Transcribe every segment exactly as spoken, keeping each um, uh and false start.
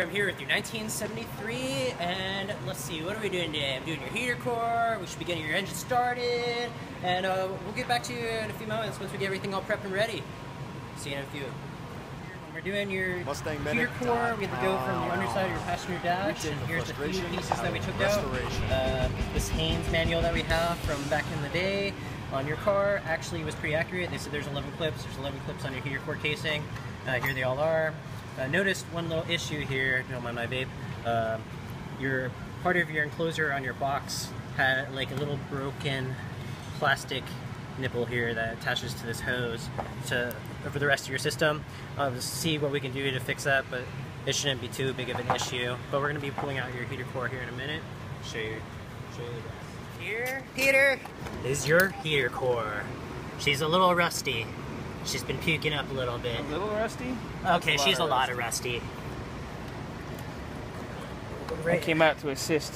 I'm here with you, nineteen seventy-three, and let's see, what are we doing today? I'm doing your heater core, we should be getting your engine started, and uh, we'll get back to you in a few moments once we get everything all prepped and ready. See you in a few. When we're doing your heater core, we have to go from the underside of your passenger dash, and here's the few pieces that we took out. Uh, this Haynes manual that we have from back in the day on your car actually was pretty accurate. They said there's eleven clips, there's eleven clips on your heater core casing. Uh, here they all are. I uh, noticed one little issue here, don't mind my vape, uh, your, part of your enclosure on your box had like a little broken plastic nipple here that attaches to this hose to over the rest of your system. I'll uh, see what we can do to fix that, but it shouldn't be too big of an issue. But we're going to be pulling out your heater core here in a minute. Show you, show you the here, Peter, is your heater core. She's a little rusty. She's been puking up a little bit. A little rusty? Okay, she's a lot of rusty. I came out to assist.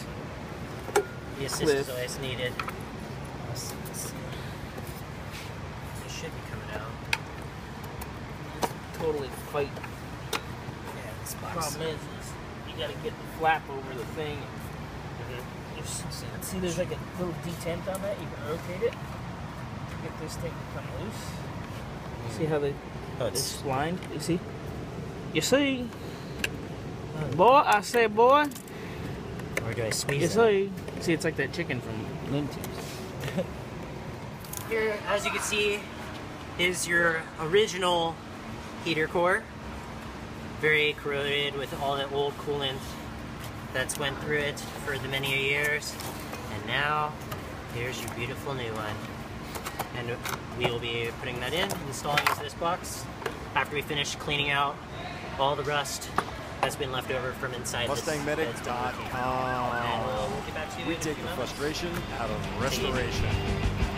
The assist is always needed. Let's see, let's see. It should be coming out. Totally fight. Yeah, this box. The problem is, is you gotta get the flap over the thing. Mm-hmm. See, there's like a little detent on that. You can rotate it to get this thing to come loose. See how they, oh, it's lined? You see? You see? Oh. Boy, I say boy. Or do I squeeze You see? It? See, it's like that chicken from Lintons. Here, as you can see, is your original heater core. Very corroded with all the old coolant that's went through it for the many years. And now, here's your beautiful new one. And we will be putting that in, installing into this box after we finish cleaning out all the rust that's been left over from inside Mustang Medic dot com. And we'll get back to you. We take the frustration out of restoration.